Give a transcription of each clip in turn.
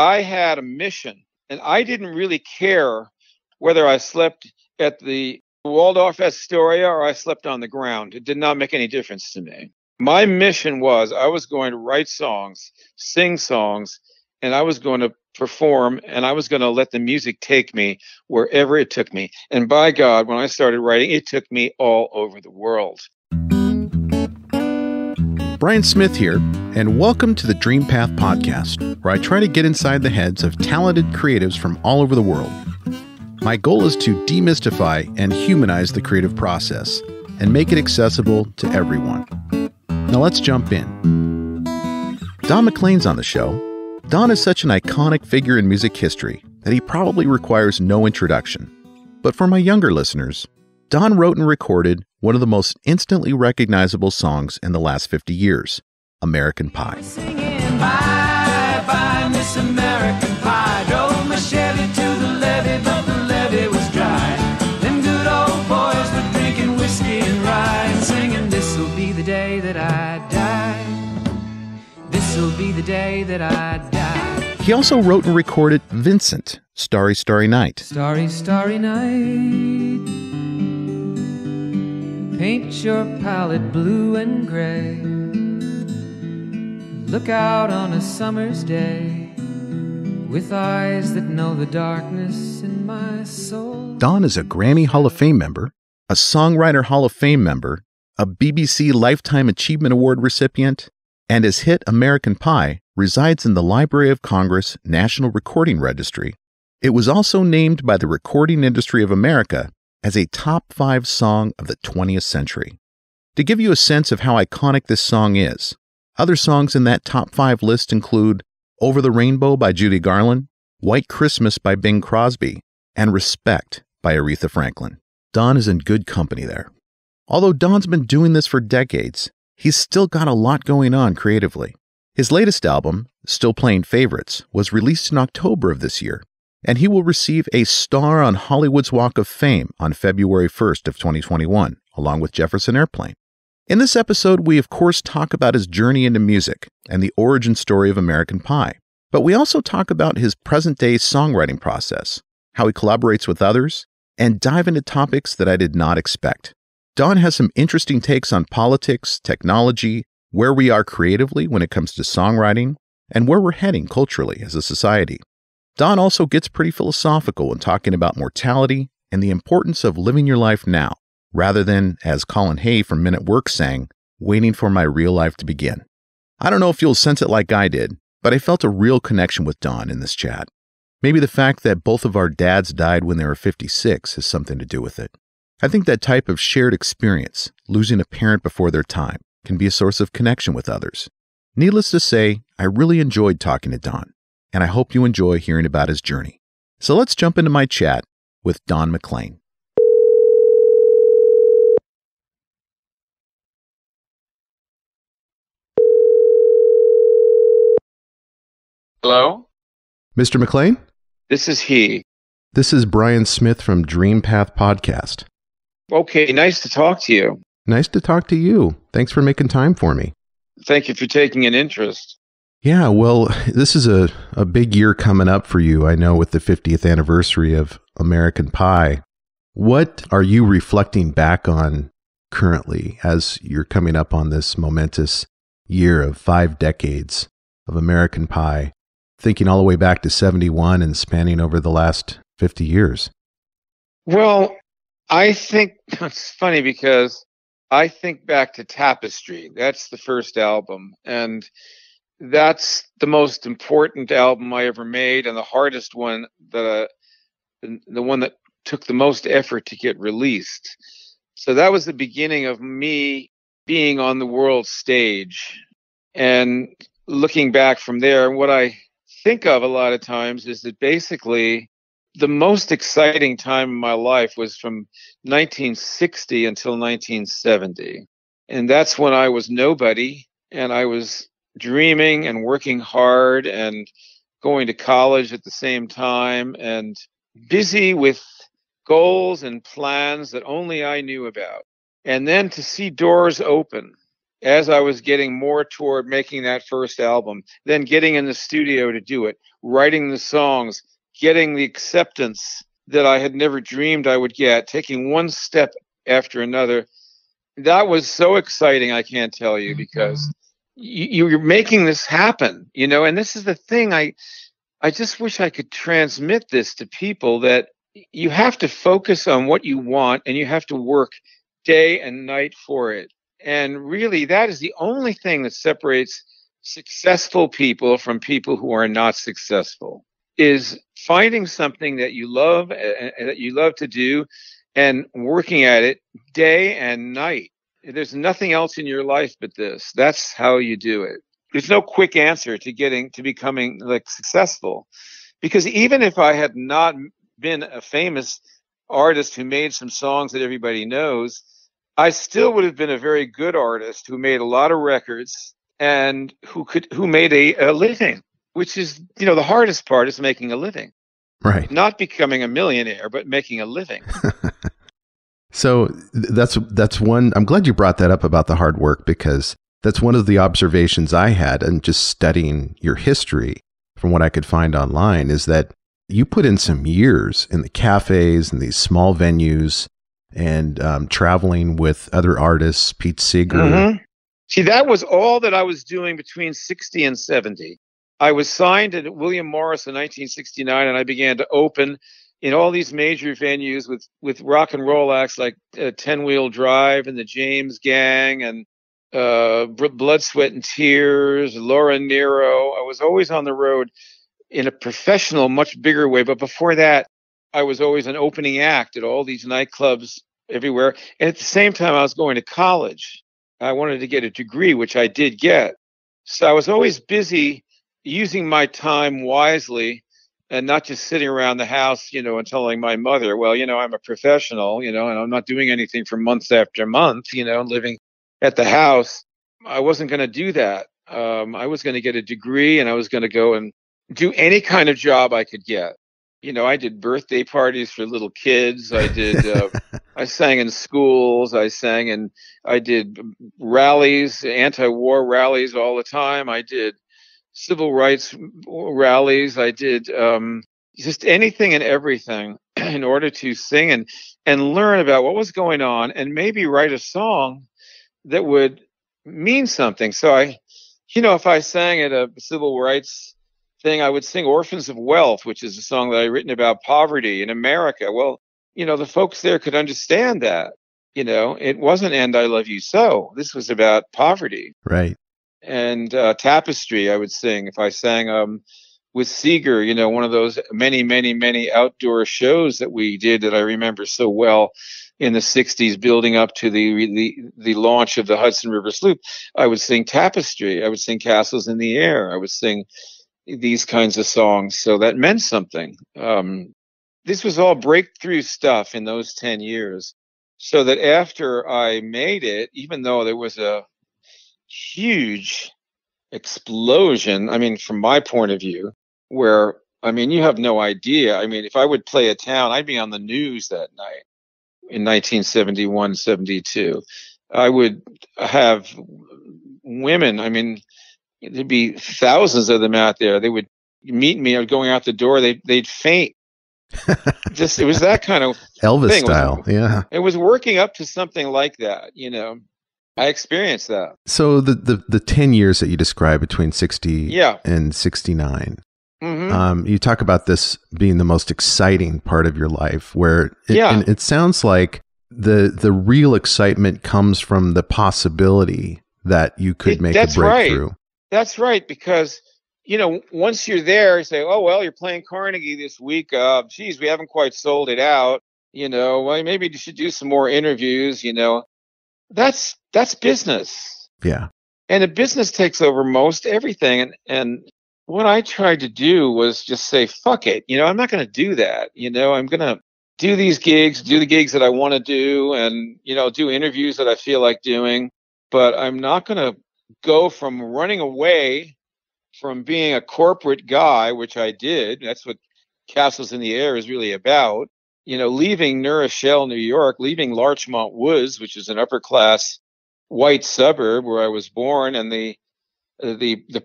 I had a mission, and I didn't really care whether I slept at the Waldorf Astoria or I slept on the ground. It did not make any difference to me. My mission was I was going to write songs, sing songs, and I was going to perform, and I was going to let the music take me wherever it took me. And by God, when I started writing, it took me all over the world. Brian Smith here, and welcome to the Dream Path Podcast, where I try to get inside the heads of talented creatives from all over the world. My goal is to demystify and humanize the creative process and make it accessible to everyone. Now let's jump in. Don McLean's on the show. Don is such an iconic figure in music history that he probably requires no introduction. But for my younger listeners, Don wrote and recorded one of the most instantly recognizable songs in the last 50 years, American Pie. Singing bye, bye, Miss American Pie. Drove my Chevy to the levee, but the levee was dry. Them good old boys were drinking whiskey and rye and singing, this'll be the day that I die. This'll be the day that I die. He also wrote and recorded Vincent, Starry, Starry Night. Starry, starry night, paint your palette blue and gray. Look out on a summer's day with eyes that know the darkness in my soul. Don is a Grammy Hall of Fame member, a Songwriter Hall of Fame member, a BBC Lifetime Achievement Award recipient, and his hit American Pie resides in the Library of Congress National Recording Registry. It was also named by the Recording Industry of America as a top 5 song of the 20th century. To give you a sense of how iconic this song is, other songs in that top 5 list include Over the Rainbow by Judy Garland, White Christmas by Bing Crosby, and Respect by Aretha Franklin. Don is in good company there. Although Don's been doing this for decades, he's still got a lot going on creatively. His latest album, Still Playing Favorites, was released in October of this year, and he will receive a star on Hollywood's Walk of Fame on February 1st of 2021, along with Jefferson Airplane. In this episode, we of course talk about his journey into music and the origin story of American Pie, but we also talk about his present-day songwriting process, how he collaborates with others, and dive into topics that I did not expect. Don has some interesting takes on politics, technology, where we are creatively when it comes to songwriting, and where we're heading culturally as a society. Don also gets pretty philosophical when talking about mortality and the importance of living your life now, rather than, as Colin Hay from Men at Work sang, waiting for my real life to begin. I don't know if you'll sense it like I did, but I felt a real connection with Don in this chat. Maybe the fact that both of our dads died when they were 56 has something to do with it. I think that type of shared experience, losing a parent before their time, can be a source of connection with others. Needless to say, I really enjoyed talking to Don, and I hope you enjoy hearing about his journey. So let's jump into my chat with Don McLean. Hello? Mr. McLean? This is he. This is Brian Smith from Dream Path Podcast. Okay, nice to talk to you. Nice to talk to you. Thanks for making time for me. Thank you for taking an interest. Yeah, well, this is a big year coming up for you, I know, with the 50th anniversary of American Pie. What are you reflecting back on currently as you're coming up on this momentous year of 5 decades of American Pie, thinking all the way back to 71 and spanning over the last 50 years? Well, I think it's funny because I think back to Tapestry. That's the first album, and that's the most important album I ever made, and the hardest one, the one that took the most effort to get released. So that was the beginning of me being on the world stage. And looking back from there, what I think of a lot of times is that basically the most exciting time in my life was from 1960 until 1970. And that's when I was nobody, and I was dreaming and working hard and going to college at the same time and busy with goals and plans that only I knew about. And then to see doors open as I was getting more toward making that first album, then getting in the studio to do it, writing the songs, getting the acceptance that I had never dreamed I would get, taking one step after another. That was so exciting, I can't tell you, because you're making this happen, you know, and this is the thing. I just wish I could transmit this to people, that you have to focus on what you want and you have to work day and night for it. And really, that is the only thing that separates successful people from people who are not successful, is finding something that you love to do and working at it day and night. There's nothing else in your life but this. That's how you do it. There's no quick answer to becoming like successful, because even if I had not been a famous artist who made some songs that everybody knows, I still would have been a very good artist who made a lot of records and who made a living, which is, you know, the hardest part is making a living. Right. Not becoming a millionaire, but making a living. So that's one. I'm glad you brought that up about the hard work, because that's one of the observations I had in just studying your history from what I could find online, is that you put in some years in the cafes and these small venues and traveling with other artists, Pete Seeger. Mm-hmm. See, that was all that I was doing between 60 and 70. I was signed at William Morris in 1969, and I began to open in all these major venues with rock and roll acts like Ten Wheel Drive and the James Gang and Blood, Sweat, and Tears, Laura Nyro. I was always on the road in a professional, much bigger way. But before that, I was always an opening act at all these nightclubs everywhere. And at the same time, I was going to college. I wanted to get a degree, which I did get. So I was always busy using my time wisely and not just sitting around the house, you know, and telling my mother, well, you know, I'm a professional, you know, and I'm not doing anything for month after month, you know, living at the house. I wasn't going to do that. I was going to get a degree, and I was going to go and do any kind of job I could get. You know, I did birthday parties for little kids. I did, I sang in schools. I did rallies, anti-war rallies all the time. I did civil rights rallies. I did just anything and everything in order to sing and learn about what was going on and maybe write a song that would mean something. So if I sang at a civil rights thing, I would sing Orphans of Wealth, which is a song that I'd written about poverty in America. Well, you know, the folks there could understand that, you know, it wasn't And I Love You So. This was about poverty. Right. And Tapestry I would sing. If I sang with Seeger, you know, one of those many, many, many outdoor shows that we did that I remember so well in the 60s, building up to the launch of the Hudson River Sloop, I would sing Tapestry. I would sing Castles in the Air. I would sing these kinds of songs. So that meant something. This was all breakthrough stuff in those 10 years. So that after I made it, even though there was a huge explosion, I mean, from my point of view, where, I mean, you have no idea. I mean, if I would play a town, I'd be on the news that night in 1971, 72. I would have women, I mean, there'd be thousands of them out there. They would meet me going out the door. They'd faint. Just, it was that kind of Elvis thing. Style. Yeah. It was working up to something like that, you know. I experienced that. So the 10 years that you describe between 60 and 69, mm-hmm. You talk about this being the most exciting part of your life, where and it sounds like the real excitement comes from the possibility that you could make a breakthrough. Right. That's right, because, you know, once you're there, you say, oh, well, you're playing Carnegie this week. Geez, we haven't quite sold it out. You know, well, maybe you should do some more interviews, you know. That's business. Yeah. And the business takes over most everything. And what I tried to do was just say, fuck it. You know, I'm not going to do that. You know, I'm going to do these gigs, do the gigs that I want to do, and, you know, do interviews that I feel like doing. But I'm not going to go from running away from being a corporate guy, which I did. That's what Castles in the Air is really about. You know, leaving New Rochelle, New York, leaving Larchmont Woods, which is an upper class white suburb where I was born, and the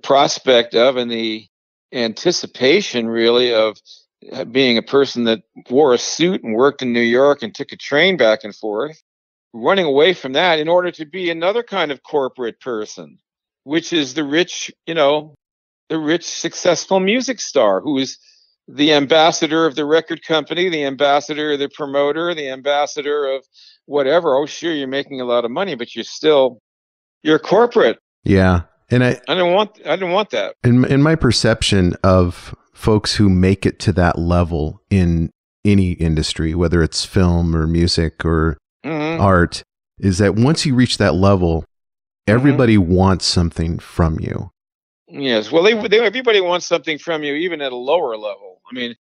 prospect of and the anticipation really of being a person that wore a suit and worked in New York and took a train back and forth, running away from that in order to be another kind of corporate person, which is the rich, the rich, successful music star who is the ambassador of the record company, the ambassador of the promoter, the ambassador of whatever. Oh, sure, you're making a lot of money, but you're corporate. Yeah. And I didn't want that. In my perception of folks who make it to that level in any industry, whether it's film or music or art, is that once you reach that level, everybody wants something from you. Yes. Well, everybody wants something from you, even at a lower level. I mean,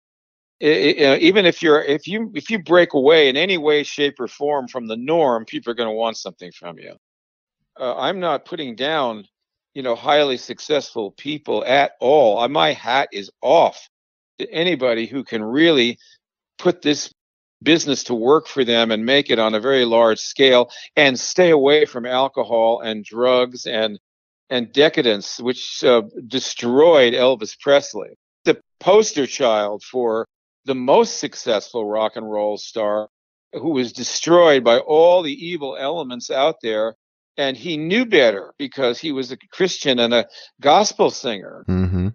even if you break away in any way, shape, or form from the norm, people are going to want something from you. I'm not putting down, highly successful people at all. My hat is off to anybody who can really put this business to work for them and make it on a very large scale and stay away from alcohol and drugs and decadence, which destroyed Elvis Presley, the poster child for the most successful rock and roll star, who was destroyed by all the evil elements out there. And he knew better because he was a Christian and a gospel singer. Mm-hmm.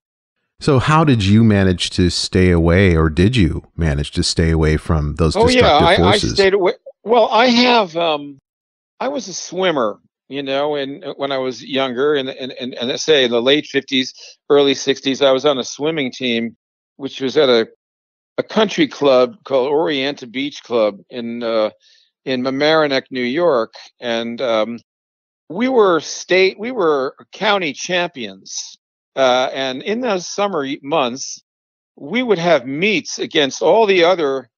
So how did you manage to stay away, or did you manage to stay away from those destructive forces? I stayed away. Well, I was a swimmer, and when I was younger, and let's say in the late 50s, early 60s, I was on a swimming team, which was at a country club called Orienta Beach Club in Mamaroneck, New York. And we were county champions. And in those summer months, we would have meets against all the other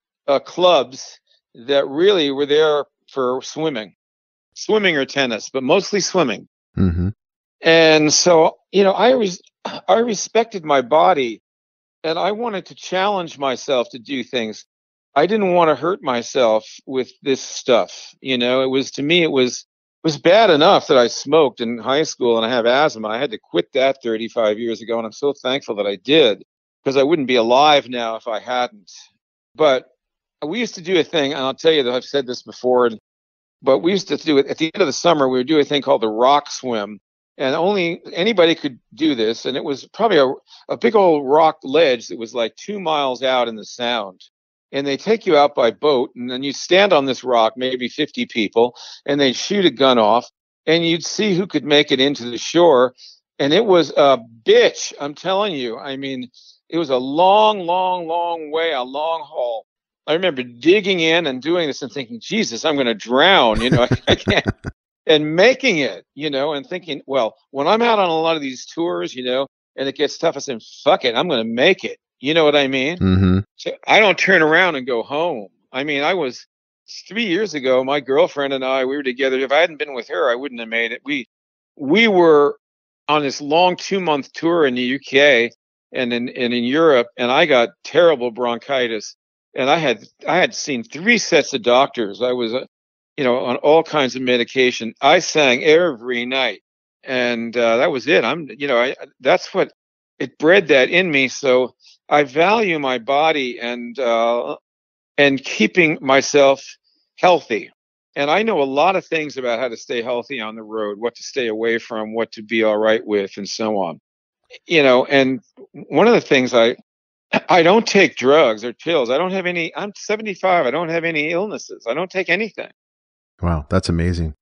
clubs that really were there for swimming or tennis, but mostly swimming. Mm-hmm. And so, I respected my body, and I wanted to challenge myself to do things. I didn't want to hurt myself with this stuff. It was bad enough that I smoked in high school and I have asthma. I had to quit that 35 years ago, and I'm so thankful that I did, because I wouldn't be alive now if I hadn't. But we used to do a thing, and I'll tell you that I've said this before, but we used to do it at the end of the summer. We would do a thing called the rock swim, and only anybody could do this. And it was probably a big old rock ledge that was like 2 miles out in the Sound. And they take you out by boat, and then you stand on this rock, maybe 50 people, and they shoot a gun off, and you'd see who could make it into the shore. And it was a bitch, I'm telling you. I mean, it was a long, long, long way, a long haul. I remember digging in and doing this and thinking, Jesus, I'm going to drown, I can't, and making it, and thinking, well, when I'm out on a lot of these tours, and it gets tough, I said, fuck it, I'm going to make it. You know what I mean? Mm-hmm. So I don't turn around and go home. I mean, 3 years ago, my girlfriend and I, we were together. If I hadn't been with her, I wouldn't have made it. We were on this long 2-month tour in the UK and in Europe, and I got terrible bronchitis. And I had seen 3 sets of doctors. I was, on all kinds of medication. I sang every night, and that was it. That's what it bred that in me. So I value my body and keeping myself healthy. And I know a lot of things about how to stay healthy on the road, what to stay away from, what to be all right with, and so on. And one of the things, I don't take drugs or pills. I don't have any. I'm 75. I don't have any illnesses. I don't take anything. Wow, that's amazing.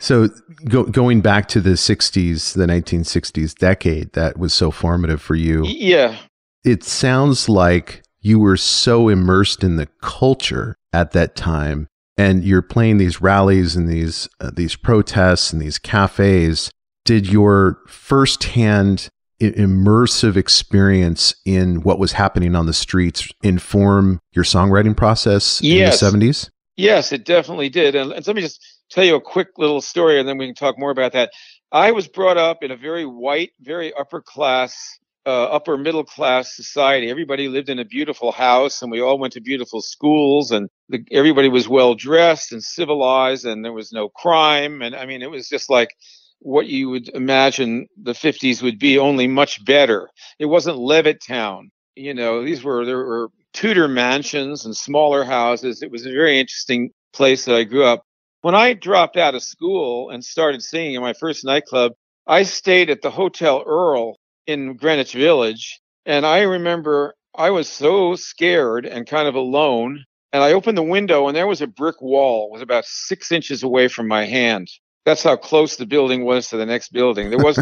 So going back to the 60s, the 1960s decade, that was so formative for you. Yeah. It sounds like you were so immersed in the culture at that time, and you're playing these rallies and these protests and these cafes. Did your firsthand immersive experience in what was happening on the streets inform your songwriting process in the 70s? Yes, it definitely did. And let me just tell you a quick little story, and then we can talk more about that. I was brought up in a very white, very upper class upper middle class society. Everybody lived in a beautiful house, and we all went to beautiful schools, and everybody was well dressed and civilized, and there was no crime. And I mean, it was just like what you would imagine the 50s would be, only much better. It wasn't Levittown. You know, there were Tudor mansions and smaller houses. It was a very interesting place that I grew up. When I dropped out of school and started singing in my first nightclub, I stayed at the Hotel Earl in Greenwich Village. And I remember I was so scared and kind of alone. And I opened the window, and there was a brick wall. It was about 6 inches away from my hand. That's how close the building was to the next building. There was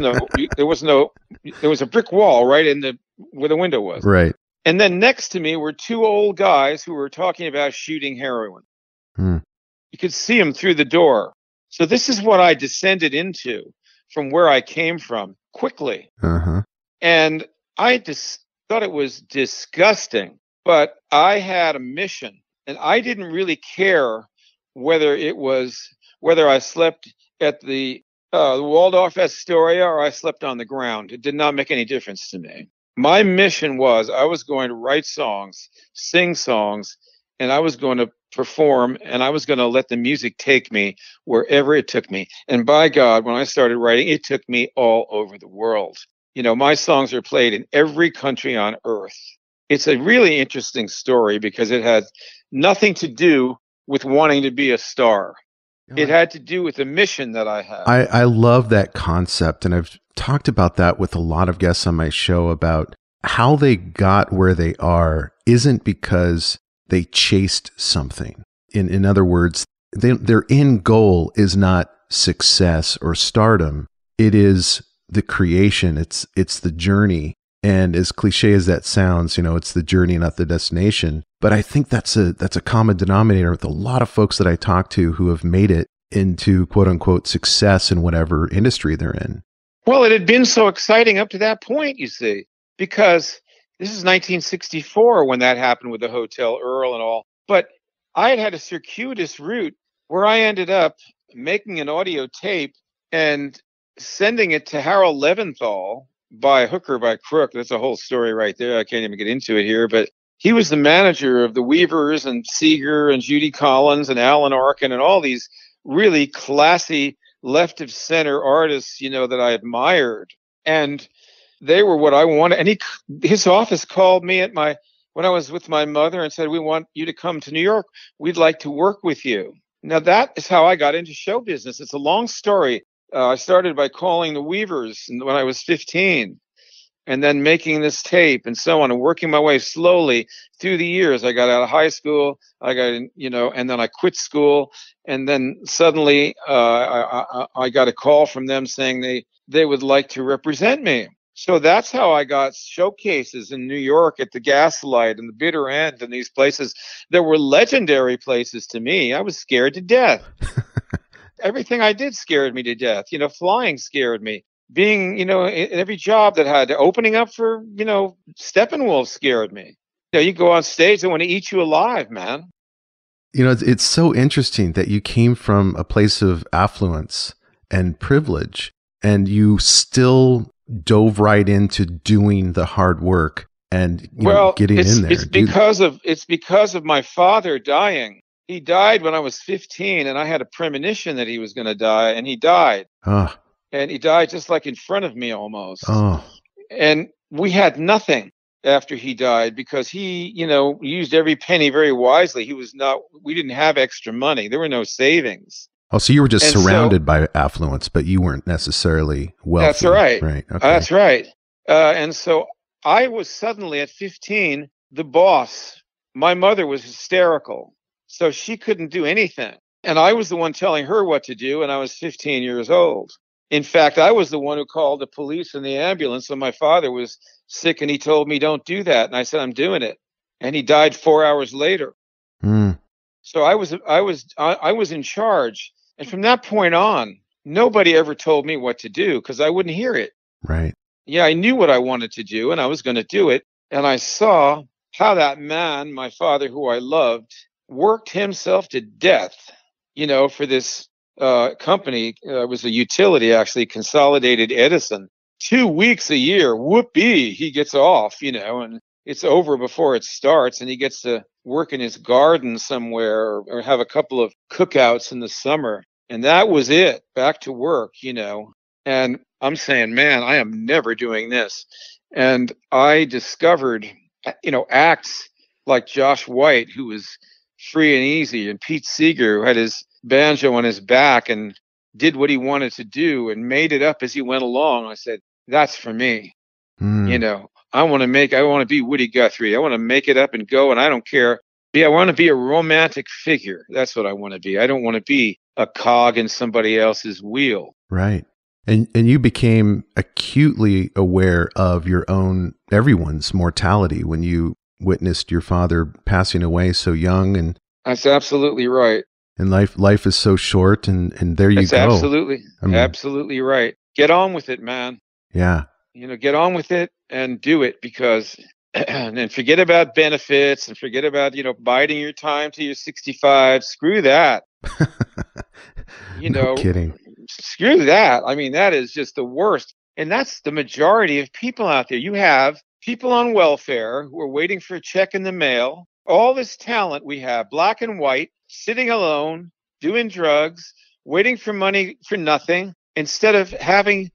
a brick wall right in where the window was. Right. And then next to me were two old guys who were talking about shooting heroin. Hmm. You could see them through the door. So this is what I descended into from where I came from quickly. Uh-huh. And I just thought it was disgusting, but I had a mission, and I didn't really care whether I slept at the Waldorf Astoria or I slept on the ground. It did not make any difference to me. My mission was I was going to write songs, sing songs, and I was going to perform, and I was going to let the music take me wherever it took me. And by God, when I started writing, it took me all over the world. You know, my songs are played in every country on earth. It's a really interesting story because it had nothing to do with wanting to be a star. It had to do with the mission that I had. I love that concept. And I've talked about that with a lot of guests on my show about how they got where they are isn't because they chased something. In other words, their end goal is not success or stardom. It is the creation. It's the journey. And as cliche as that sounds, you know, it's the journey, not the destination. But I think that's a common denominator with a lot of folks that I talk to who have made it into quote unquote success in whatever industry they're in. Well, it had been so exciting up to that point, you see, because this is 1964 when that happened with the Hotel Earl and all. But I had a circuitous route where I ended up making an audio tape and sending it to Harold Leventhal by hook or by crook. That's a whole story right there. I can't even get into it here. But he was the manager of the Weavers and Seeger and Judy Collins and Alan Arkin and all these really classy left of center artists, you know, that I admired. And they were what I wanted. And his office called me when I was with my mother and said, "We want you to come to New York. We'd like to work with you." Now, that is how I got into show business. It's a long story. I started by calling the Weavers when I was 15 and then making this tape and so on and working my way slowly through the years. I got out of high school. And then I quit school. And then suddenly I got a call from them saying they would like to represent me. So that's how I got showcases in New York at the Gaslight and the Bitter End and these places that were legendary places to me. I was scared to death. Everything I did scared me to death. You know, flying scared me. Being, you know, in every job that had opening up for, you know, Steppenwolf scared me. You know, you go on stage, they want to eat you alive, man. You know, it's so interesting that you came from a place of affluence and privilege, and you still dove right into doing the hard work and getting in there. It's because of my father dying. He died when I was 15, and I had a premonition that he was going to die, and he died. Oh. And he died just like in front of me almost. Oh. And we had nothing after he died because he, you know, used every penny very wisely. We didn't have extra money. There were no savings. Oh, so you were just surrounded by affluence, but you weren't necessarily wealthy. That's right. Right. Okay. That's right. And so I was suddenly at 15, the boss. My mother was hysterical, so she couldn't do anything. And I was the one telling her what to do, and I was 15 years old. In fact, I was the one who called the police and the ambulance when my father was sick, and he told me, "Don't do that." And I said, "I'm doing it." And he died 4 hours later. Mm. So I was in charge. And from that point on, nobody ever told me what to do because I wouldn't hear it. Right. Yeah, I knew what I wanted to do, and I was going to do it. And I saw how that man, my father, who I loved, worked himself to death, you know, for this company. It was a utility, actually, Consolidated Edison. 2 weeks a year, whoopee, he gets off, you know, and it's over before it starts, and he gets to work in his garden somewhere or have a couple of cookouts in the summer. And that was it, back to work, you know. And I'm saying, man, I am never doing this. And I discovered, you know, acts like Josh White, who was free and easy, and Pete Seeger, who had his banjo on his back and did what he wanted to do and made it up as he went along. I said, that's for me. You know, I want to be Woody Guthrie. I want to make it up and go, and I don't care. Yeah, I want to be a romantic figure. That's what I want to be. I don't want to be a cog in somebody else's wheel. Right. And you became acutely aware of your own, everyone's mortality when you witnessed your father passing away so young. And that's absolutely right. And life is so short, and there you go. That's absolutely, absolutely right. Get on with it, man. Yeah. You know, get on with it and do it, because, and forget about benefits and forget about, you know, biding your time till you're 65. Screw that. You know, no kidding. Screw that. I mean, that is just the worst. And that's the majority of people out there. You have people on welfare who are waiting for a check in the mail. All this talent we have, black and white, sitting alone, doing drugs, waiting for money for nothing, instead of having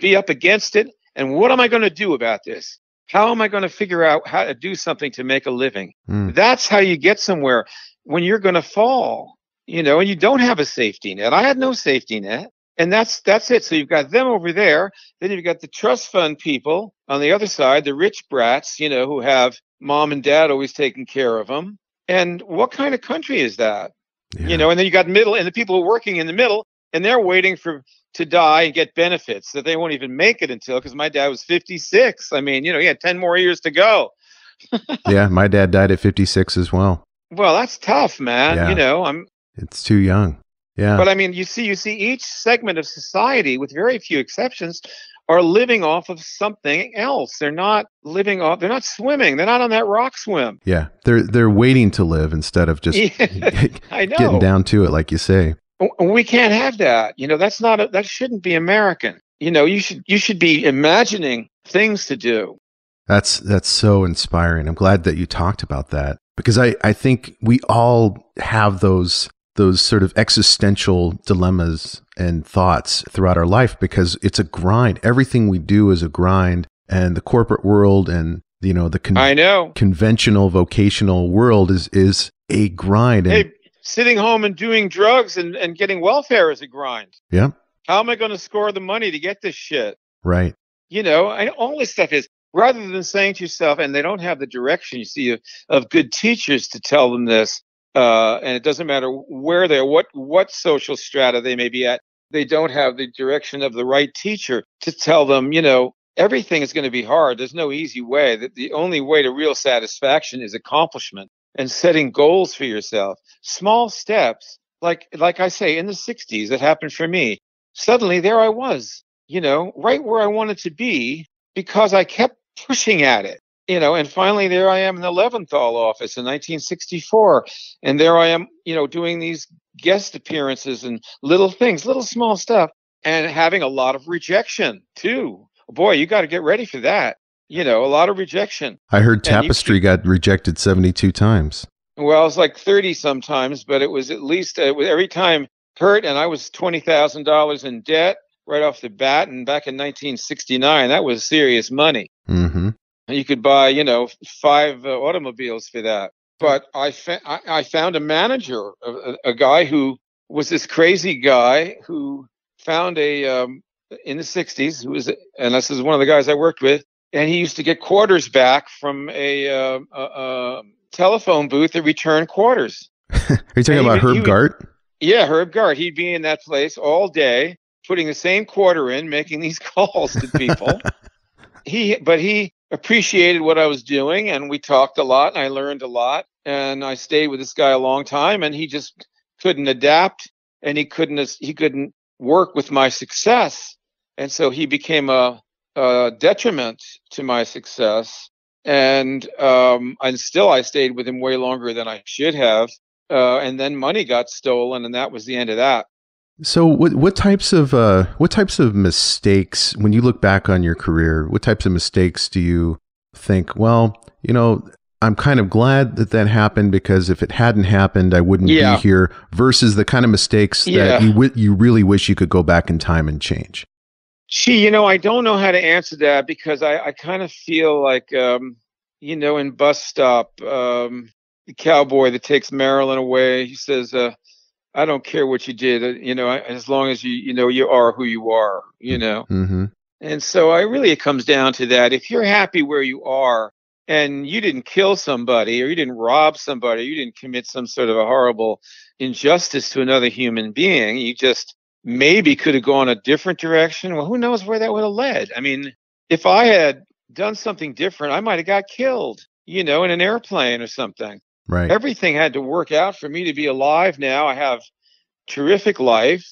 be up against it. And what am I going to do about this? How am I going to figure out how to do something to make a living? That's how you get somewhere, when you're going to fall, you know, and you don't have a safety net. I had no safety net. And that's it. So you've got them over there. Then you've got the trust fund people on the other side, the rich brats, you know, who have mom and dad always taking care of them. And what kind of country is that? Yeah. You know, and then you got middle and the people working in the middle, and they're waiting to die and get benefits that they won't even make it until, because my dad was 56. I mean, you know, he had 10 more years to go. Yeah. My dad died at 56 as well. Well, that's tough, man. Yeah. You know, it's too young. Yeah. But I mean, you see each segment of society, with very few exceptions, are living off of something else. They're not living off, they're not swimming. They're not on that rock swim. Yeah. They're waiting to live instead of just getting down to it, like you say. We can't have that. You know, that's not, that shouldn't be American. You know, you should be imagining things to do. That's so inspiring. I'm glad that you talked about that, because I think we all have those sort of existential dilemmas and thoughts throughout our life, because it's a grind. Everything we do is a grind, and the corporate world and, you know, the conventional vocational world is a grind. And hey, sitting home and doing drugs and getting welfare is a grind. Yeah. How am I going to score the money to get this shit? Right. You know, and all this stuff is, rather than saying to yourself, and they don't have the direction, you see, of good teachers to tell them this. And it doesn't matter where they are, what social strata they may be at. They don't have the direction of the right teacher to tell them, you know, everything is going to be hard. There's no easy way. That the only way to real satisfaction is accomplishment and setting goals for yourself. Small steps, like I say, in the 60s, that happened for me. Suddenly there I was, you know, right where I wanted to be, because I kept pushing at it. You know, and finally, there I am in the Leventhal office in 1964. And there I am, you know, doing these guest appearances and little things, little small stuff, and having a lot of rejection, too. Boy, you got to get ready for that. You know, a lot of rejection. I heard Tapestry got rejected 72 times. Well, it's like 30 sometimes, but it was at least every time hurt. And I was $20,000 in debt right off the bat. And back in 1969, that was serious money. Mm-hmm. You could buy, you know, 5 automobiles for that. But I found a manager, a guy who was this crazy guy who found a, in the 60s, who was, and this is one of the guys I worked with, and he used to get quarters back from a telephone booth that returned quarters. Are you talking about Herb Gart? Yeah, Herb Gart. He'd be in that place all day, putting the same quarter in, making these calls to people. But he appreciated what I was doing, and we talked a lot, and I learned a lot, and I stayed with this guy a long time, and he just couldn't adapt, and he couldn't work with my success, and so he became a detriment to my success, and still I stayed with him way longer than I should have, and then money got stolen, and that was the end of that. So what types of mistakes, when you look back on your career, what types of mistakes do you think, well, you know, I'm kind of glad that that happened, because if it hadn't happened, I wouldn't be here, versus the kind of mistakes that you really wish you could go back in time and change? Gee, you know, I don't know how to answer that, because I kind of feel like, you know, in Bus Stop, the cowboy that takes Marilyn away, he says, I don't care what you did, you know, as long as you know, you are who you are, you know. Mm-hmm. And so I really, it comes down to that. If you're happy where you are, and you didn't kill somebody, or you didn't rob somebody, or you didn't commit some sort of a horrible injustice to another human being, you just maybe could have gone a different direction. Well, who knows where that would have led? I mean, if I had done something different, I might have got killed, you know, in an airplane or something. Right. Everything had to work out for me to be alive now. I have terrific life.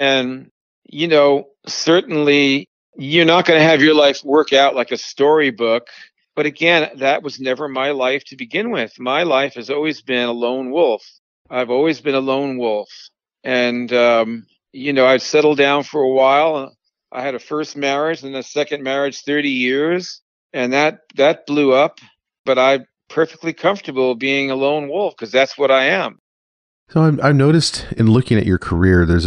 And, you know, certainly you're not going to have your life work out like a storybook. But again, that was never my life to begin with. My life has always been a lone wolf. I've always been a lone wolf. And, you know, I'd settled down for a while. I had a first marriage and a second marriage, 30 years. And that blew up. But I'm perfectly comfortable being a lone wolf, because that's what I am. So I've noticed in looking at your career, there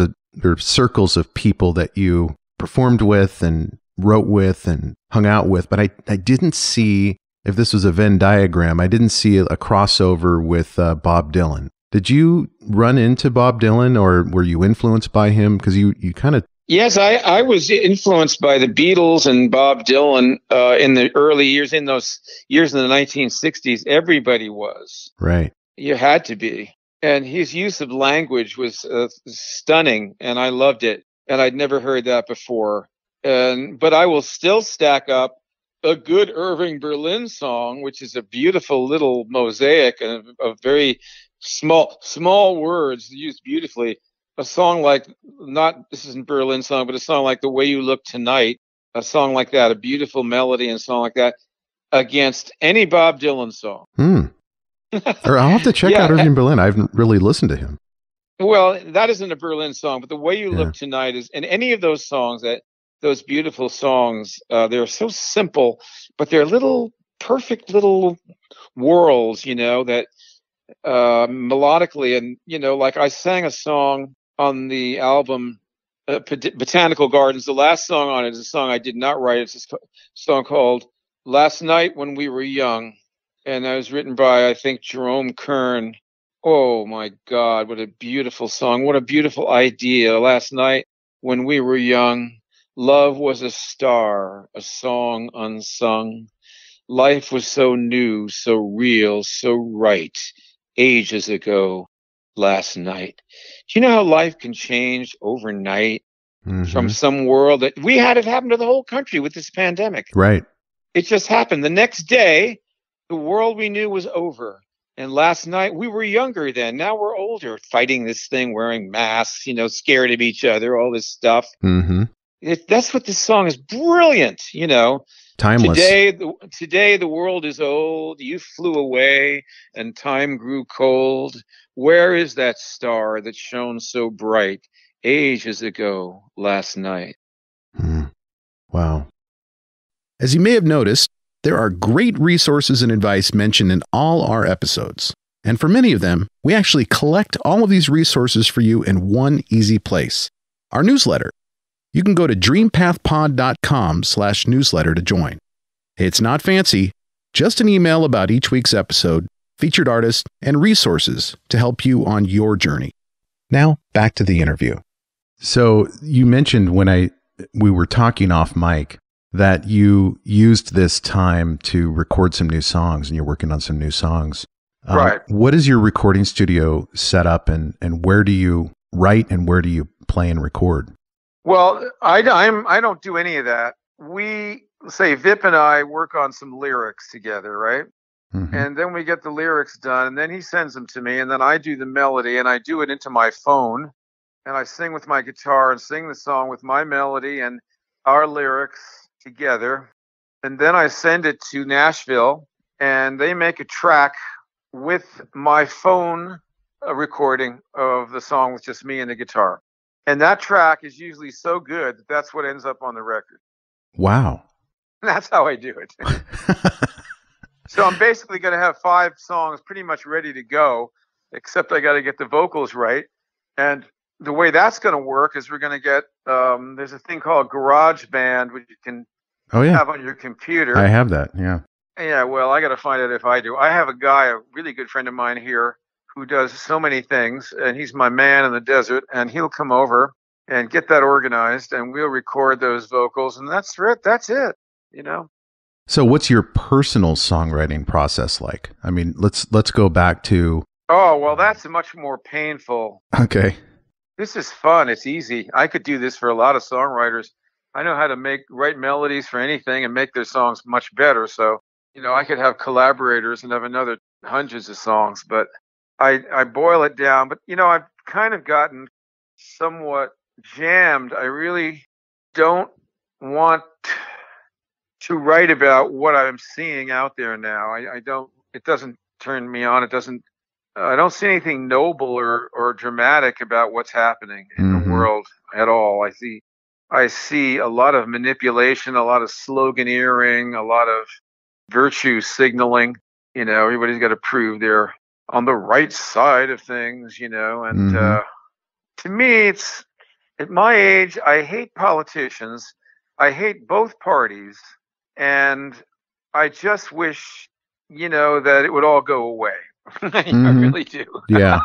are circles of people that you performed with and wrote with and hung out with, but I didn't see, if this was a Venn diagram, I didn't see a crossover with Bob Dylan. Did you run into Bob Dylan, or were you influenced by him? Because you kind of... Yes, I was influenced by the Beatles and Bob Dylan in the early years, in those years in the 1960s. Everybody was. Right. You had to be. And his use of language was stunning, and I loved it. And I'd never heard that before. But I will still stack up a good Irving Berlin song, which is a beautiful little mosaic of very small words used beautifully. A song like, not this isn't Berlin song, but a song like The Way You Look Tonight, a song like that, a beautiful melody and a song like that, against any Bob Dylan song. Or I'll have to check out Irving Berlin. I haven't really listened to him. Well, that isn't a Berlin song, but The Way You Look Tonight is, and any of those songs that. Those beautiful songs, they're so simple, but they're little, perfect little worlds, you know, that melodically, and, you know, like I sang a song on the album, Botanical Gardens. The last song on it is a song I did not write. It's a song called Last Night When We Were Young, and it was written by, I think, Jerome Kern. Oh, my God, what a beautiful song. What a beautiful idea. Last night when we were young. Love was a star, a song unsung. Life was so new, so real, so right. Ages ago, last night. Do you know how life can change overnight from some world that we had? It happened to the whole country with this pandemic. Right. It just happened. The next day, the world we knew was over. And last night, we were younger then. Now we're older, fighting this thing, wearing masks, you know, scared of each other, all this stuff. Mm-hmm. That's what this song is. Brilliant, you know. Timeless. Today the world is old. You flew away and time grew cold. Where is that star that shone so bright ages ago last night? Wow. As you may have noticed, there are great resources and advice mentioned in all our episodes. And for many of them, we actually collect all of these resources for you in one easy place, our newsletter. You can go to dreampathpod.com/newsletter to join. It's not fancy, just an email about each week's episode, featured artists, and resources to help you on your journey. Now, back to the interview. So you mentioned when we were talking off mic that you used this time to record some new songs, and you're working on some new songs. Right. What is your recording studio set up, and where do you write, and where do you play and record? Well, I don't do any of that. We, say, Vip and I work on some lyrics together, right? Mm-hmm. And then we get the lyrics done, and then he sends them to me, and then I do the melody, and I do it into my phone, and I sing with my guitar and sing the song with my melody and our lyrics together. And then I send it to Nashville, and they make a track with my phone recording of the song with just me and the guitar. And that track is usually so good that that's what ends up on the record. Wow. That's how I do it. So I'm basically going to have 5 songs pretty much ready to go, except I got to get the vocals right. And the way that's going to work is we're going to get, there's a thing called GarageBand, which you can have on your computer. I have that, yeah. Yeah, well, I got to find out if I do. I have a guy, a really good friend of mine here, who does so many things, and he's my man in the desert, and he'll come over and get that organized, and we'll record those vocals, and that's it. That's it, you know. So what's your personal songwriting process like? I mean, let's go back to... Oh, well, that's much more painful. Okay. This is fun. It's easy. I could do this for a lot of songwriters. I know how to write melodies for anything and make their songs much better. So, you know, I could have collaborators and have another hundreds of songs, but I boil it down. But, you know, I've kind of gotten somewhat jammed. I really don't want to write about what I'm seeing out there now. I don't, it doesn't turn me on. It doesn't, I don't see anything noble or dramatic about what's happening in the world at all. I see a lot of manipulation, a lot of sloganeering, a lot of virtue signaling. You know, everybody's got to prove they're on the right side of things, you know. And to me, it's at my age, I hate politicians. I hate both parties. And I just wish, you know, that it would all go away. I really do. Yeah.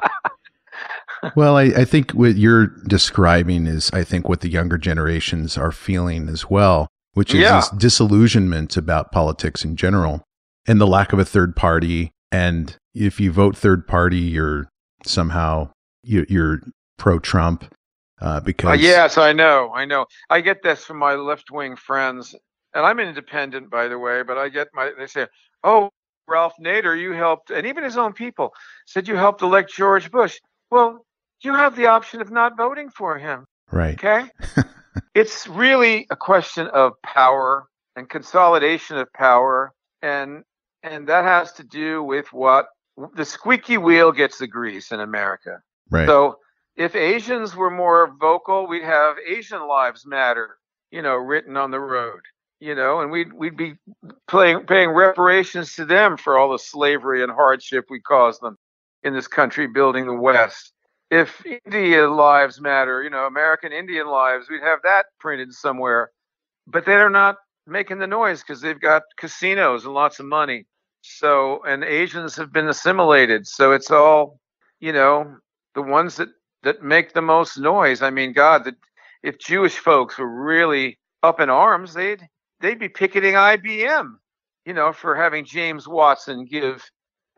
Well, I think what you're describing is, I think, what the younger generations are feeling as well, which is this disillusionment about politics in general and the lack of a third party. And if you vote third party, you're somehow you're pro-Trump because. Yes, I know. I get this from my left-wing friends, and I'm an independent, by the way. But I get they say, "Oh, Ralph Nader, you helped," and even his own people said, "You helped elect George Bush." Well, you have the option of not voting for him. Right. Okay? It's really a question of power and consolidation of power, and that has to do with what the squeaky wheel gets the grease in America. Right. So if Asians were more vocal, we'd have Asian Lives Matter, you know, written on the road. You know, and we'd be paying reparations to them for all the slavery and hardship we caused them in this country building the West. If Indian lives matter, you know, American Indian lives, we'd have that printed somewhere. But they're not making the noise because they've got casinos and lots of money. So, and Asians have been assimilated. So it's all, you know, the ones that make the most noise. I mean, God, if Jewish folks were really up in arms, they'd be picketing IBM, you know, for having James Watson give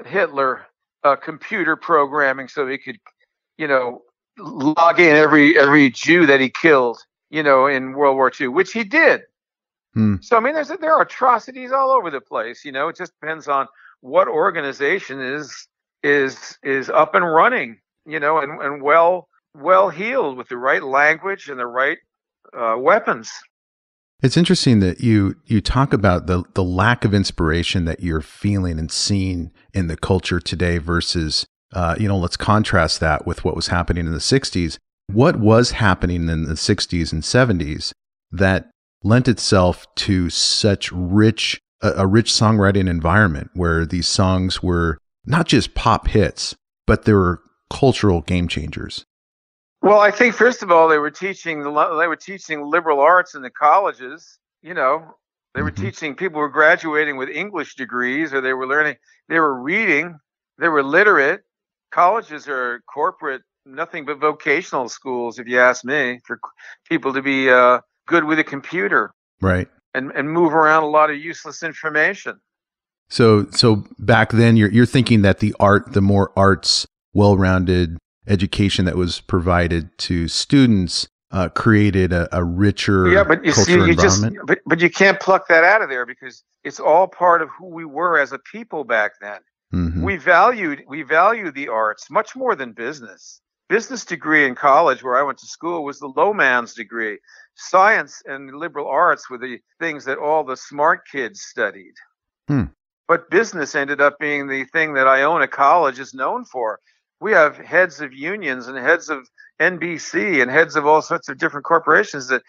Hitler computer programming so he could, you know, log in every Jew that he killed, you know, in World War II, which he did. So, I mean, there are atrocities all over the place, you know. It just depends on what organization is up and running, you know, and well heeled with the right language and the right weapons. It's interesting that you talk about the lack of inspiration that you're feeling and seeing in the culture today versus, you know, let's contrast that with what was happening in the 60s. What was happening in the 60s and 70s that lent itself to such a rich songwriting environment where these songs were not just pop hits, but they were cultural game changers? Well, I think first of all they were teaching liberal arts in the colleges. You know, they were teaching, people were graduating with English degrees, or they were learning, they were reading, they were literate. Colleges are corporate, nothing but vocational schools, if you ask me, for people to be good with a computer, right? And move around a lot of useless information. So back then, you're thinking that the more arts, well-rounded education that was provided to students created a richer cultural environment. But you can't pluck that out of there because it's all part of who we were as a people back then. We value the arts much more than business. Business degree in college where I went to school was the low man's degree. Science and liberal arts were the things that all the smart kids studied. But business ended up being the thing that Iona College is known for. We have heads of unions and heads of NBC and heads of all sorts of different corporations that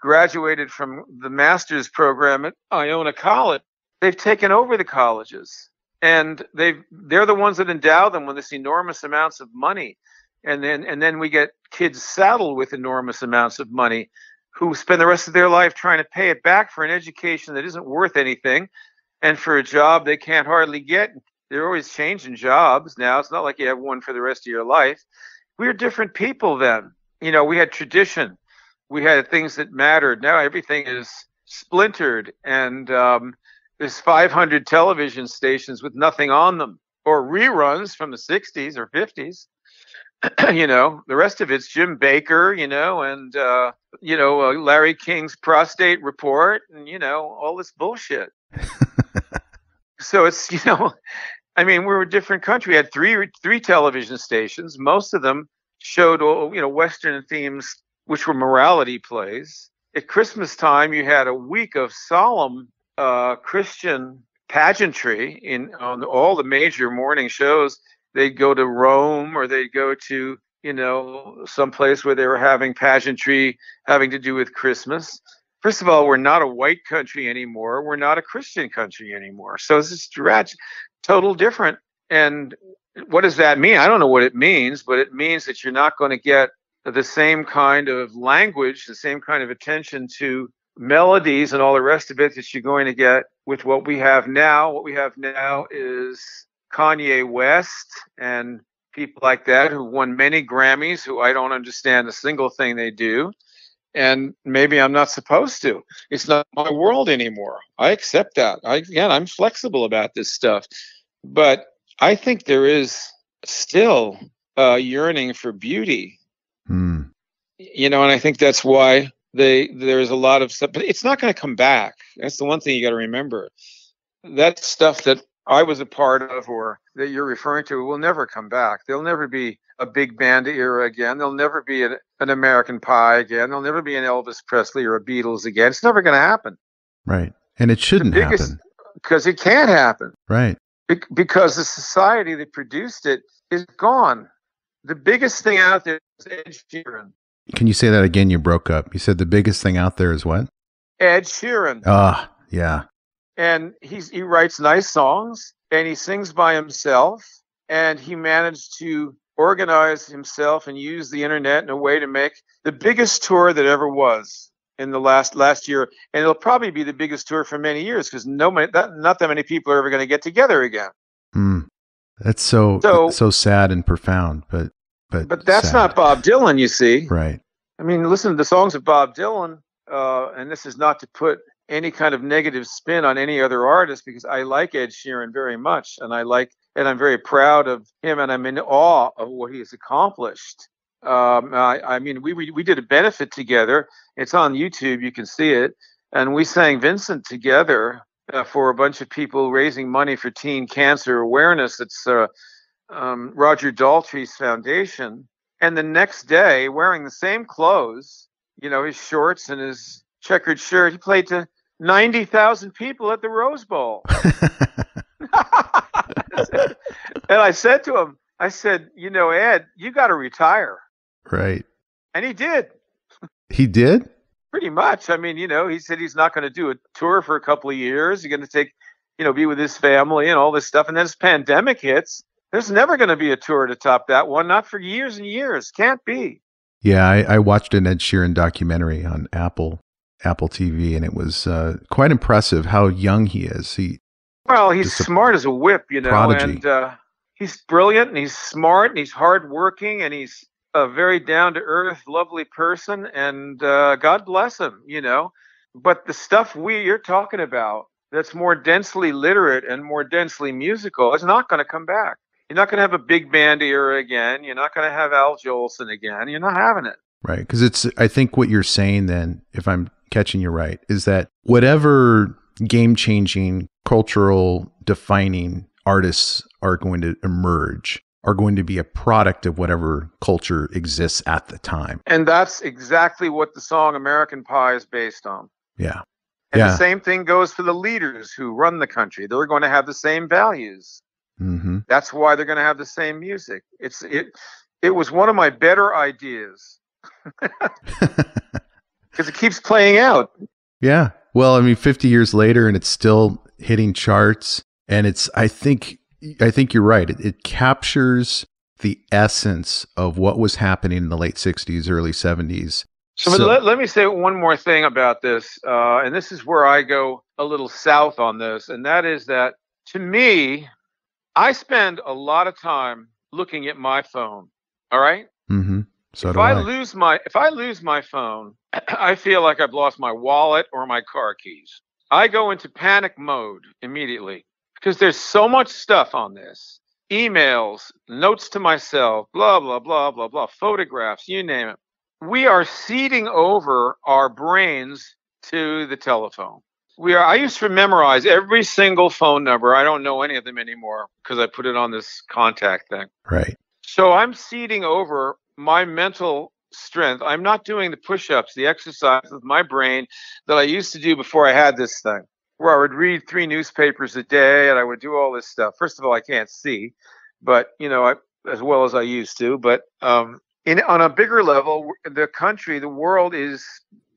graduated from the master's program at Iona College. They've taken over the colleges, and they're the ones that endow them with this enormous amounts of money. And then we get kids saddled with enormous amounts of money who spend the rest of their life trying to pay it back for an education that isn't worth anything and for a job they can't hardly get. They're always changing jobs now. It's not like you have one for the rest of your life. We're different people then. You know, we had tradition. We had things that mattered. Now everything is splintered, and there's 500 television stations with nothing on them, or reruns from the 60s or 50s. You know, the rest of it's Jim Baker, you know, and, you know, Larry King's prostate report and, you know, all this bullshit. So it's, you know, I mean, we're a different country. We had three television stations. Most of them showed, you know, Western themes, which were morality plays. At Christmas time, you had a week of solemn Christian pageantry on all the major morning shows. They'd go to Rome, or they'd go to, you know, someplace where they were having pageantry having to do with Christmas. First of all, we're not a white country anymore. We're not a Christian country anymore. So this is total different. And what does that mean? I don't know what it means, but it means that you're not going to get the same kind of language, the same kind of attention to melodies and all the rest of it that you're going to get with what we have now. What we have now is Kanye West and people like that who won many Grammys, who I don't understand a single thing they do. And maybe I'm not supposed to. It's not my world anymore. I accept that. I'm flexible about this stuff. But I think there is still a yearning for beauty. Mm. You know, and I think that's why there's a lot of stuff. But it's not going to come back. That's the one thing you got to remember. That stuff that I was a part of, or that you're referring to, will never come back. There'll never be a big band era again. There'll never be an American Pie again. There'll never be an Elvis Presley or a Beatles again. It's never going to happen. Right. And it shouldn't happen. Because it can't happen. Right. Because the society that produced it is gone. The biggest thing out there is Ed Sheeran. Can you say that again? You broke up. You said the biggest thing out there is what? Ed Sheeran. Ah, yeah. And he writes nice songs, and he sings by himself, and he managed to organize himself and use the internet in a way to make the biggest tour that ever was in the last year. And it'll probably be the biggest tour for many years, because not that many people are ever going to get together again. Mm. That's so sad and profound, but that's sad. Not Bob Dylan, you see. Right. I mean, listen to the songs of Bob Dylan, and this is not to put any kind of negative spin on any other artist, because I like Ed Sheeran very much, and and I'm very proud of him, and I'm in awe of what he has accomplished. I mean, we did a benefit together. It's on YouTube. You can see it. And we sang Vincent together for a bunch of people raising money for teen cancer awareness. It's Roger Daltrey's foundation. And the next day, wearing the same clothes, you know, his shorts and his checkered shirt, he played to 90,000 people at the Rose Bowl. And I said to him, I said, you know, Ed, you got to retire. Right. And he did. He did? Pretty much. I mean, you know, he said he's not going to do a tour for a couple of years. He's going to be with his family and all this stuff. And then this pandemic hits. There's never going to be a tour to top that one. Not for years and years. Can't be. Yeah, I watched an Ed Sheeran documentary on Apple TV, and it was quite impressive how young he is. He's smart as a whip, you know, prodigy. And he's brilliant, and he's smart, and he's hardworking, and he's a very down-to-earth, lovely person, and God bless him, you know. But the stuff you're talking about that's more densely literate and more densely musical is not going to come back. You're not going to have a big band era again. You're not going to have Al Jolson again. You're not having it. Right, because I think what you're saying then, if I'm catching you right, is that whatever game-changing, cultural defining artists are going to emerge are going to be a product of whatever culture exists at the time. And that's exactly what the song American Pie is based on. Yeah. And the same thing goes for the leaders who run the country. They're going to have the same values. Mm-hmm. That's why they're going to have the same music. It's It was one of my better ideas because it keeps playing out. Yeah. Well, I mean, 50 years later and it's still hitting charts. And it's, I think you're right. It captures the essence of what was happening in the late 60s, early 70s. So let me say one more thing about this. And this is where I go a little south on this. And that is that, to me, I spend a lot of time looking at my phone. All right. Mm-hmm. So if I lose my phone, I feel like I've lost my wallet or my car keys. I go into panic mode immediately because there's so much stuff on this. Emails, notes to myself, blah, blah, blah, blah, blah, photographs, you name it. We are seeding over our brains to the telephone. I used to memorize every single phone number. I don't know any of them anymore because I put it on this contact thing. Right. So I'm seeding over my mental strength. I'm not doing the push-ups, the exercise with my brain that I used to do before I had this thing, where I would read 3 newspapers a day and I would do all this stuff. First of all, I can't see, but as well as I used to. But on a bigger level, the country, the world is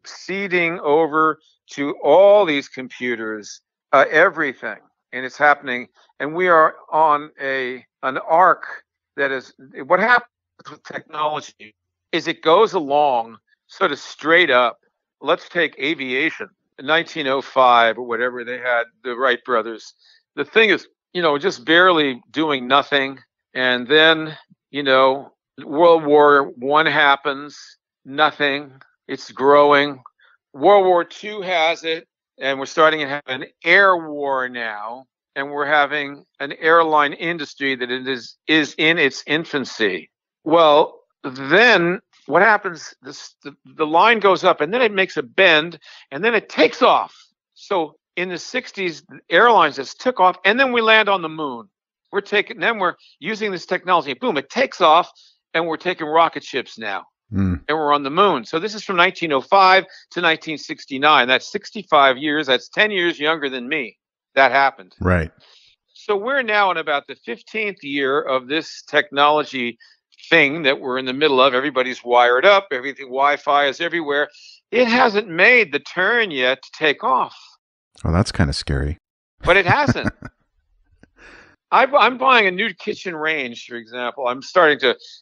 seeding over to all these computers, everything, and it's happening. And we are on an arc that is what happens with technology is it goes along sort of straight up. Let's take aviation. 1905 or whatever, they had the Wright brothers. The thing is, just barely doing nothing. And then, World War I happens, nothing. It's growing. World War II has it, and we're starting to have an air war now. And we're having an airline industry that it is in its infancy. Well, then what happens, the line goes up and then it makes a bend and then it takes off. So in the 60s, airlines just took off and then we land on the moon. We're using this technology. Boom, it takes off and we're taking rocket ships now. Mm. And we're on the moon. So this is from 1905 to 1969. That's 65 years. That's 10 years younger than me. That happened. Right. So we're now in about the 15th year of this technology thing that we're in the middle of. Everybody's wired up. Everything, Wi-Fi is everywhere. It hasn't made the turn yet to take off. Oh, that's kind of scary. But it hasn't. I'm buying a new kitchen range, for example. I'm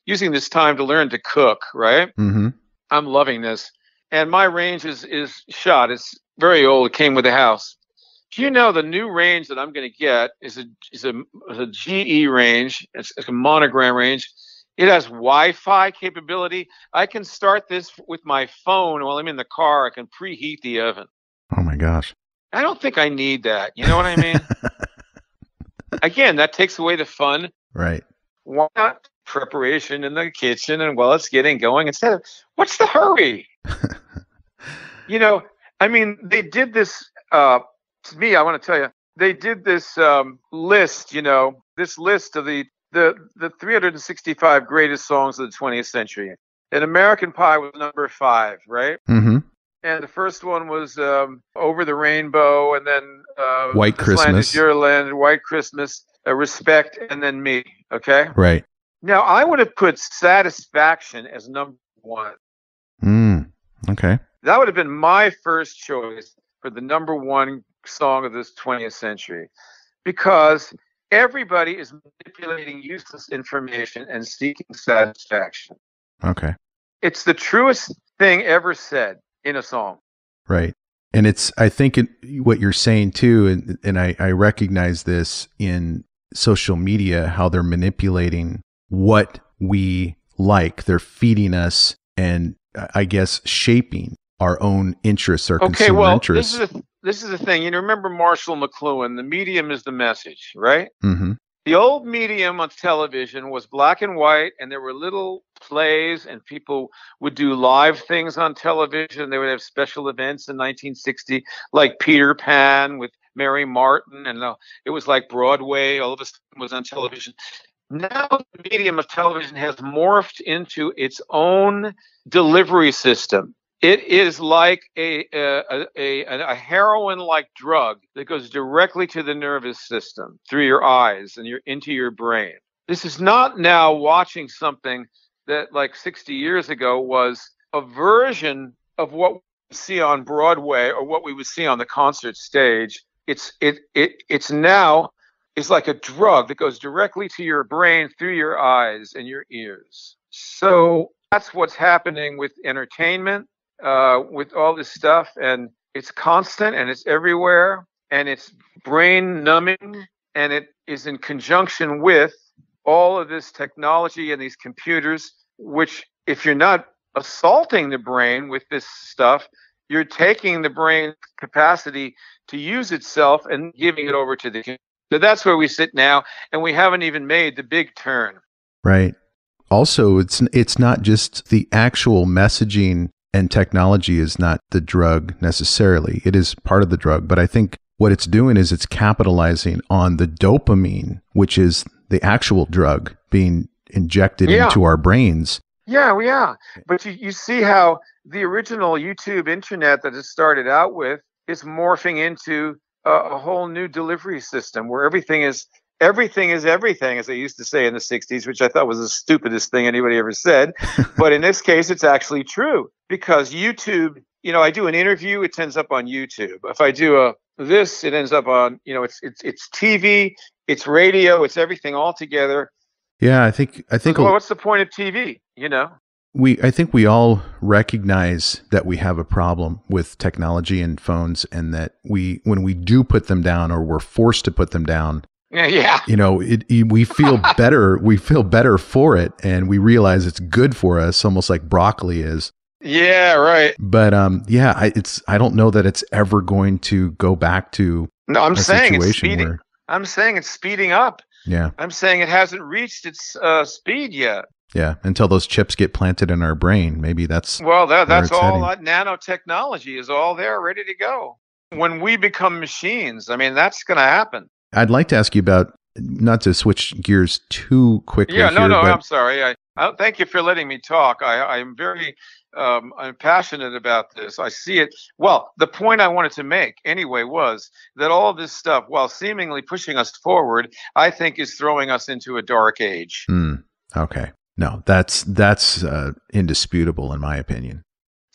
using this time to learn to cook, right? Mm-hmm. I'm loving this. And my range is shot. It's very old. It came with the house. Do you know the new range that I'm going to get is a GE range? It's a monogram range. It has Wi-Fi capability. I can start this with my phone while I'm in the car. I can preheat the oven. Oh, my gosh. I don't think I need that. You know what I mean? Again, that takes away the fun. Right. Why not preparation in the kitchen and while it's getting going instead of, what's the hurry? They did this, to me, I want to tell you, they did this list, this list of the 365 greatest songs of the 20th century. And American Pie was number 5, right? Mm-hmm. And the first one was Over the Rainbow, and then White Christmas, White Christmas, Respect, and then Me. Okay? Right. Now, I would have put Satisfaction as number 1. Mm. Okay. That would have been my first choice for the number 1 song of this 20th century, because everybody is manipulating useless information and seeking satisfaction. Okay. It's the truest thing ever said in a song. Right. And it's, I think what you're saying too, and I recognize this in social media, how they're manipulating what we like. They're feeding us and I guess shaping our own interests, interests. This is the thing. Remember Marshall McLuhan, the medium is the message, right? Mm-hmm. The old medium on television was black and white, and there were little plays, and people would do live things on television. They would have special events in 1960, like Peter Pan with Mary Martin, and it was like Broadway. All of us was on television. Now the medium of television has morphed into its own delivery system. It is like a heroin-like drug that goes directly to the nervous system through your eyes and into your brain. This is not now watching something that like 60 years ago was a version of what we see on Broadway or what we would see on the concert stage. It's now is like a drug that goes directly to your brain through your eyes and your ears. So that's what's happening with entertainment, with all this stuff, and it's constant and it's everywhere and it's brain numbing, and it is in conjunction with all of this technology and these computers, which if you're not assaulting the brain with this stuff, you're taking the brain's capacity to use itself and giving it over to the computer. So that's where we sit now, and we haven't even made the big turn. Right. Also, it's not just the actual messaging and technology is not the drug necessarily. It is part of the drug, but I think what it's doing is it's capitalizing on the dopamine, which is the actual drug being injected into our brains. Yeah, we are. But you see how the original YouTube internet that it started out with is morphing into a whole new delivery system where everything is everything, as they used to say in the 60s, which I thought was the stupidest thing anybody ever said. But in this case, it's actually true, because YouTube, I do an interview, it ends up on YouTube. If I do this, it ends up on, it's TV, it's radio, it's everything all together. Yeah, I think. Well, what's the point of TV? I think we all recognize that we have a problem with technology and phones, and that when we do put them down, or we're forced to put them down, we feel better. We feel better for it, and we realize it's good for us, almost like broccoli is. Yeah, right. But I don't know that it's ever going to go back to. No, I'm saying it's speeding. I'm saying it's speeding up. Yeah, I'm saying it hasn't reached its speed yet. Yeah, until those chips get planted in our brain, maybe that's that's all. Nanotechnology is all there, ready to go. When we become machines, that's going to happen. I'd like to ask you about, not to switch gears too quickly. Yeah, but I'm sorry. I thank you for letting me talk. I'm very passionate about this. I see it. Well, the point I wanted to make anyway was that all this stuff, while seemingly pushing us forward, I think is throwing us into a dark age. Okay. No, that's indisputable in my opinion.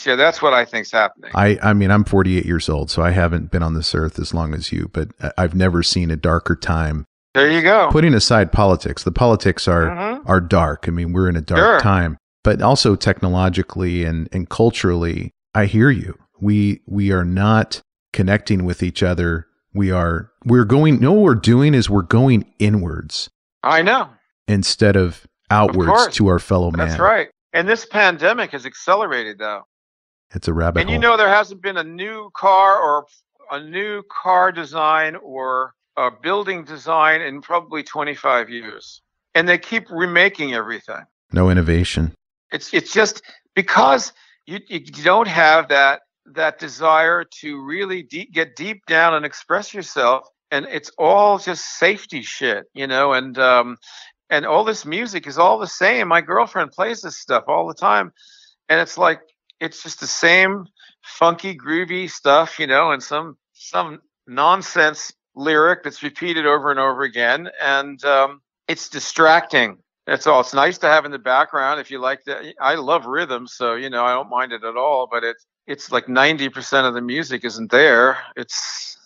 Yeah, that's what I think's happening. I'm 48 years old, so I haven't been on this earth as long as you, but I've never seen a darker time. There you go. Putting aside politics, the politics are dark. We're in a dark time, but also technologically and culturally, I hear you. We are not connecting with each other. We're going inwards. I know. Instead of outwards to our fellow man. That's right. And this pandemic has accelerated that. It's a rabbit hole. And there hasn't been a new car or a new car design or a building design in probably 25 years. And they keep remaking everything. No innovation. It's just because you don't have that desire to really get deep down and express yourself. And it's all just safety shit, and all this music is all the same. My girlfriend plays this stuff all the time. And it's like, it's just the same funky, groovy stuff, and some nonsense lyric that's repeated over and over again. And it's distracting. That's all. It's nice to have in the background if you like that. I love rhythm, so, I don't mind it at all. But it's like 90% of the music isn't there. It's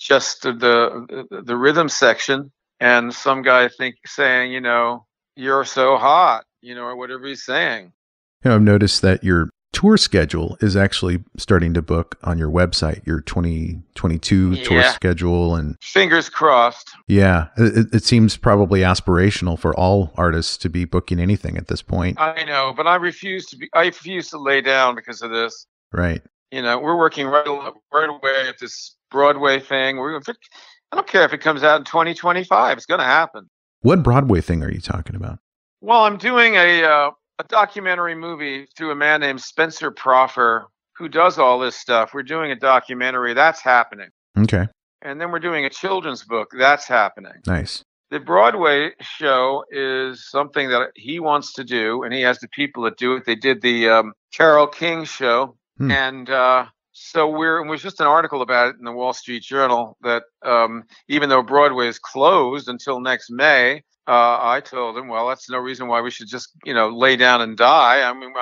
just the rhythm section. And some guy saying, you're so hot, or whatever he's saying. I've noticed that your tour schedule is actually starting to book on your website, your 2022 tour schedule. And fingers crossed. Yeah. It seems probably aspirational for all artists to be booking anything at this point. I know, but I refuse to lay down because of this. Right. We're working right away at this Broadway thing. I don't care if it comes out in 2025. It's going to happen. What Broadway thing are you talking about? Well, I'm doing a documentary movie through a man named Spencer Proffer, who does all this stuff. We're doing a documentary. That's happening. Okay. And then we're doing a children's book. That's happening. Nice. The Broadway show is something that he wants to do, and he has the people that do it. They did the Carole King show, and So it was just an article about it in the Wall Street Journal that even though Broadway is closed until next May, I told them, well, that's no reason why we should just, lay down and die. I mean,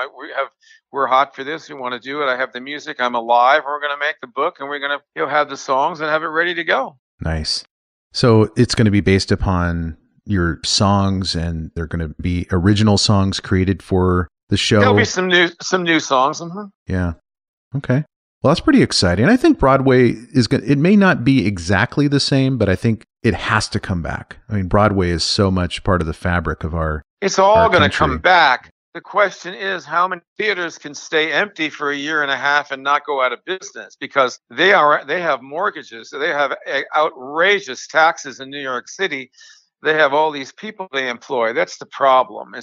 we're hot for this. We want to do it. I have the music. I'm alive. We're going to make the book, and we're going to have the songs and have it ready to go. Nice. So it's going to be based upon your songs, and they're going to be original songs created for the show. There'll be some new songs. Mm-hmm. Yeah. Okay. Well, that's pretty exciting. I think Broadway is going to, it may not be exactly the same, but I think it has to come back. I mean, Broadway is so much part of the fabric of our country. It's all going to come back. The question is how many theaters can stay empty for a year and a half and not go out of business, because they have mortgages. They have outrageous taxes in New York City. They have all these people they employ. That's the problem.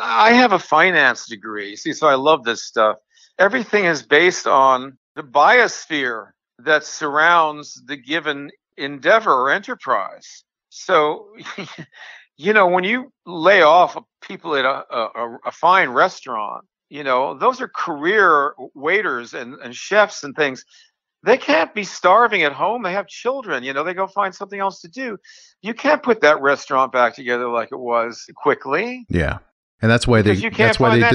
I have a finance degree, see, so I love this stuff. Everything is based on the biosphere that surrounds the given endeavor or enterprise. So, when you lay off people at a fine restaurant, those are career waiters and chefs and things. They can't be starving at home. They have children. They go find something else to do. You can't put that restaurant back together like it was quickly. Yeah. And that's why they disappear.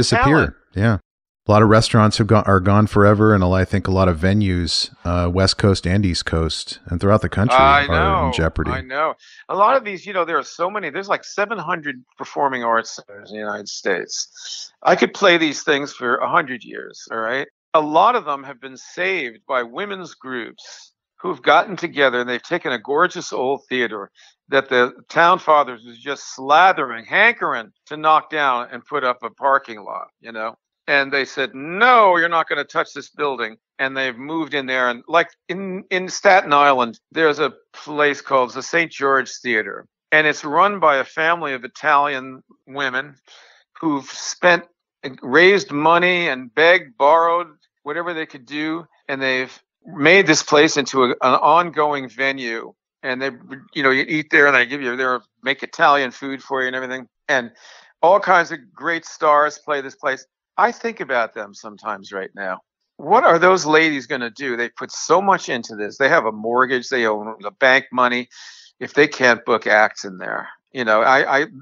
Talent. Yeah. A lot of restaurants are gone forever. And I think a lot of venues, West Coast and East Coast and throughout the country, are in jeopardy. I know. A lot of these, there are so many. There's like 700 performing arts centers in the United States. I could play these things for 100 years. All right. A lot of them have been saved by women's groups who've gotten together, and they've taken a gorgeous old theater that the town fathers was just slathering, hankering to knock down and put up a parking lot, And they said, no, you're not going to touch this building. And they've moved in there. And like in Staten Island, there's a place called the St. George Theater. And it's run by a family of Italian women who've raised money and begged, borrowed, whatever they could do. And they've made this place into an ongoing venue. And they, you eat there, and they make Italian food for you and everything. And all kinds of great stars play this place. I think about them sometimes right now. What are those ladies going to do? They put so much into this. They have a mortgage. They own the bank money. If they can't book acts in there, and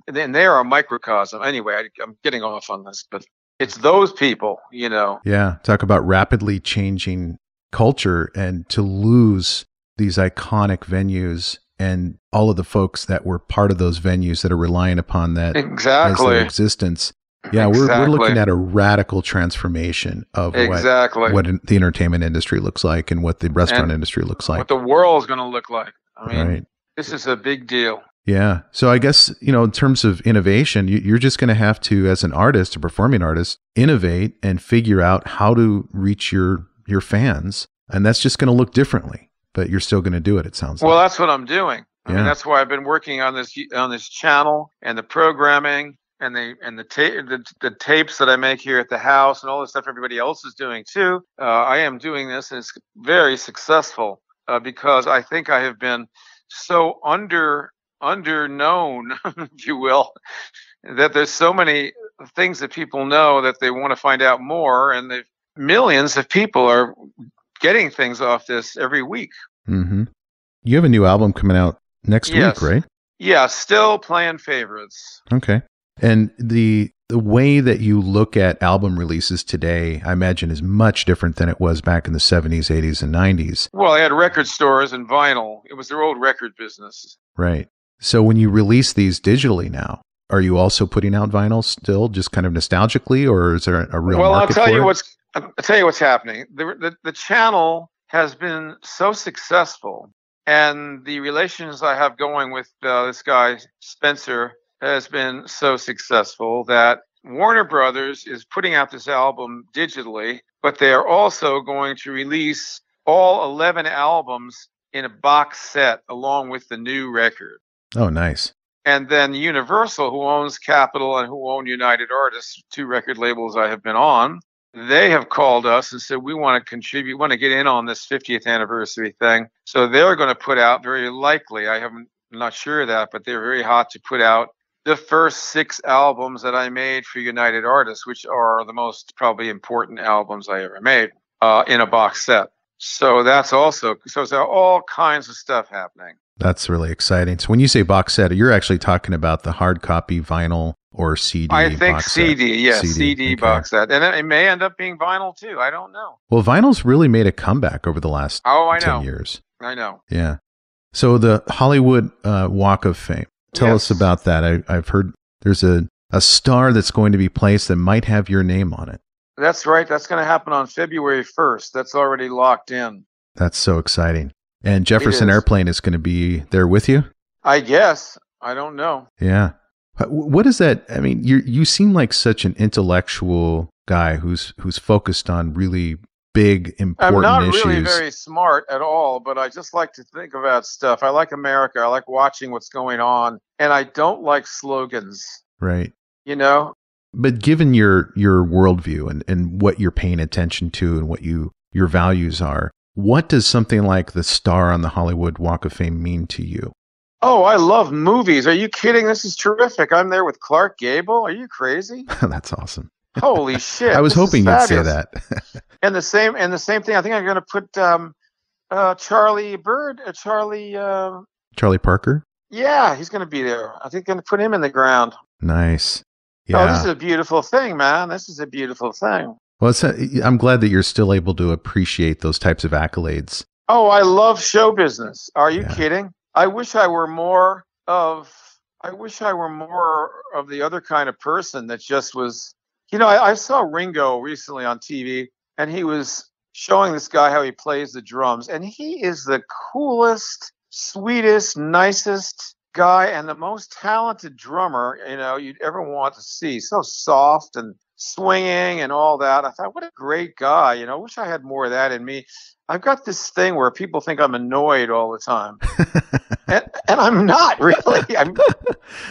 they are a microcosm. Anyway, I'm getting off on this, but it's those people, Yeah. Talk about rapidly changing culture, and to lose these iconic venues and all of the folks that were part of those venues that are relying upon that as their existence. Yeah, we're looking at a radical transformation of what the entertainment industry looks like and what the restaurant industry looks like. What the world's going to look like. I mean, This is a big deal. Yeah. So I guess, in terms of innovation, you're just going to have to, as an artist, a performing artist, innovate and figure out how to reach your fans. And that's just going to look differently. But you're still going to do it, it sounds like. Well, that's what I'm doing. Yeah. I mean, that's why I've been working on this channel and the programming and the tapes that I make here at the house and all the stuff everybody else is doing too. I am doing this, and it's very successful because I think I have been so underknown, if you will, that there's so many things that people know that they want to find out more, and millions of people are getting things off this every week. Mm-hmm. You have a new album coming out next week, right? Yeah, Still Playing Favorites. Okay. And the way that you look at album releases today, I imagine, is much different than it was back in the 70s, 80s, and 90s. Well, I had record stores and vinyl. It was their old record business. Right. So when you release these digitally now, are you also putting out vinyl still, just kind of nostalgically, or is there a real market for it? Well, I'll tell you what's happening. The channel has been so successful, and the relations I have going with this guy, Spencer, has been so successful that Warner Brothers is putting out this album digitally, but they are also going to release all 11 albums in a box set along with the new record. Oh, nice. And then Universal, who owns Capitol and who own United Artists, two record labels I have been on, they have called us and said, we want to contribute, want to get in on this 50th anniversary thing. So they're going to put out, very likely, I'm not sure of that, but they're very hot to put out the first six albums that I made for United Artists, which are the most probably important albums I ever made, in a box set. So that's also, so there's all kinds of stuff happening. That's really exciting. So when you say box set, you're actually talking about the hard copy vinyl or CD box set. I think CD, yes, CD box set. And it may end up being vinyl too. I don't know. Well, vinyl's really made a comeback over the last 10 years. I know. Yeah. So the Hollywood Walk of Fame. Tell us about that. I've heard there's a star that's going to be placed that might have your name on it. That's right. That's going to happen on February 1st. That's already locked in. That's so exciting. And Jefferson Airplane is going to be there with you? I guess. I don't know. Yeah. What is that? I mean, you seem like such an intellectual guy who's focused on really big, important issues. I'm not really very smart at all, but I just like to think about stuff. I like America. I like watching what's going on. And I don't like slogans. Right. You know? But given your worldview and what you're paying attention to and what your values are, what does something like the star on the Hollywood Walk of Fame mean to you? Oh, I love movies. Are you kidding? This is terrific. I'm there with Clark Gable. Are you crazy? That's awesome. Holy shit. I was hoping you'd say that. And the same thing. I think I'm going to put Charlie Bird, Charlie Parker? Yeah, he's going to be there. I think I'm going to put him in the ground. Nice. Yeah. Oh, this is a beautiful thing, man. This is a beautiful thing. Well, I'm glad that you're still able to appreciate those types of accolades. Oh, I love show business. Are you kidding? I wish I were more of the other kind of person that just was, you know, I saw Ringo recently on TV, and he was showing this guy how he plays the drums, and he is the coolest, sweetest, nicest guy and the most talented drummer, you know, you'd ever want to see. So soft and swinging and all that. I thought, what a great guy. You know, I wish I had more of that in me. I've got this thing where people think I'm annoyed all the time. and I'm not really.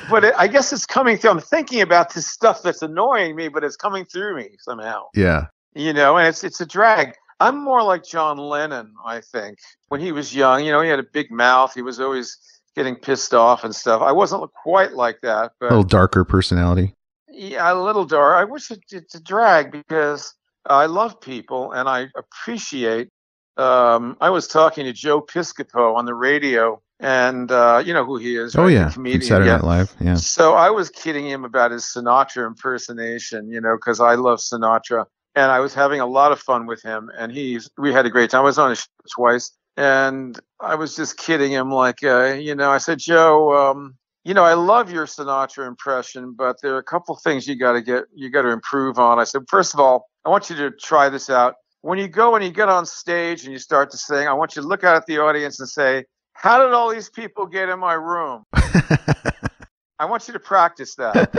But I guess it's coming through. I'm thinking about this stuff that's annoying me, but it's coming through me somehow. Yeah. You know, and it's a drag. I'm more like John Lennon, I think. When he was young, you know, he had a big mouth. He was always getting pissed off and stuff. I wasn't quite like that. But a little darker personality. Yeah, a little dark. I wish it's a drag because I love people and I appreciate. I was talking to Joe Piscopo on the radio, and you know who he is. Right? Oh yeah, comedian. Saturday Night Live. Yeah. So I was kidding him about his Sinatra impersonation, you know, because I love Sinatra, and I was having a lot of fun with him, and we had a great time. I was on his show twice, and I was just kidding him, like, you know, I said, Joe. You know, I love your Sinatra impression, but there are a couple things you got to improve on. I said, first of all, I want you to try this out. When you go and you get on stage and you start to sing, I want you to look out at the audience and say, how did all these people get in my room? I want you to practice that.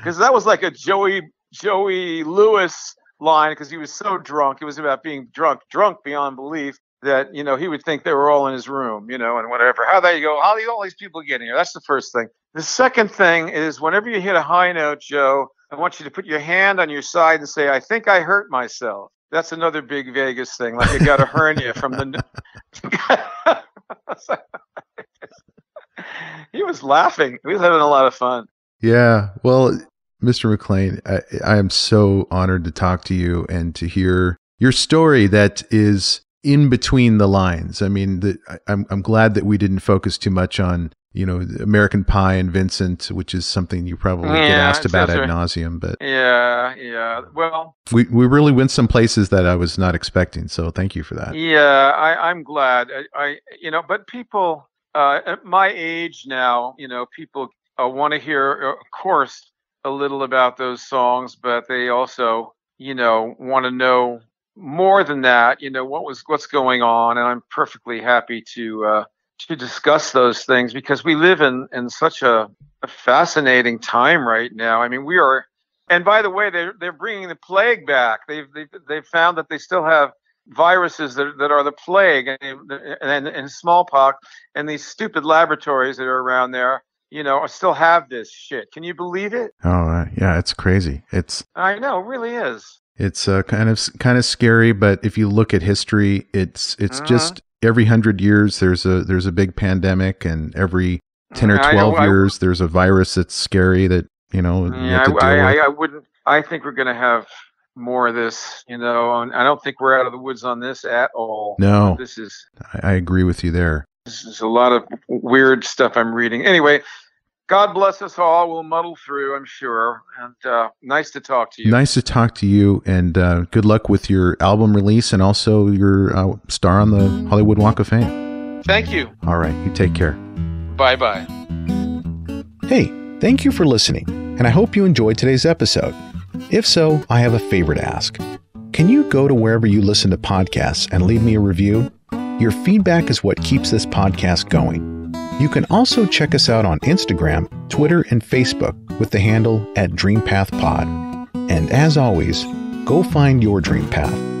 Because that was like a Joey Lewis line, because he was so drunk. It was about being drunk beyond belief. That, you know, he would think they were all in his room, you know, and whatever. How there you go. How do all these people get in here? That's the first thing. The second thing is whenever you hit a high note, Joe, I want you to put your hand on your side and say, I think I hurt myself. That's another big Vegas thing. Like you got a hernia from the... He was laughing. He was having a lot of fun. Yeah. Well, Mr. McLean, I am so honored to talk to you and to hear your story that is... in between the lines. I mean, I'm glad that we didn't focus too much on, you know, American Pie and Vincent, which is something you probably get asked about ad nauseum. But yeah. Well, we really went some places that I was not expecting. So thank you for that. Yeah, I'm glad. I you know, but people at my age now, you know, people want to hear, of course, a little about those songs, but they also, you know, want to know more than that, you know, what's going on, and I'm perfectly happy to discuss those things because we live in such a fascinating time right now. I mean, we are, and by the way, they're bringing the plague back. They've found that they still have viruses that are the plague and smallpox, and these stupid laboratories that are around there, you know, still have this shit. Can you believe it? Oh, yeah, it's crazy. I know, it really is. It's kind of scary, but if you look at history, it's just every 100 years there's a big pandemic, and every 10 or 12 years, there's a virus that's scary that, you know, you have to deal with. I wouldn't, I think we're going to have more of this, you know, and I don't think we're out of the woods on this at all. No, this is, I agree with you there. This is a lot of weird stuff I'm reading. Anyway, God bless us all. We'll muddle through, I'm sure. And nice to talk to you. Nice to talk to you. And good luck with your album release and also your star on the Hollywood Walk of Fame. Thank you. All right. You take care. Bye-bye. Hey, thank you for listening. And I hope you enjoyed today's episode. If so, I have a favor to ask. Can you go to wherever you listen to podcasts and leave me a review? Your feedback is what keeps this podcast going. You can also check us out on Instagram, Twitter, and Facebook with the handle @DreamPathPod. And as always, go find your dream path.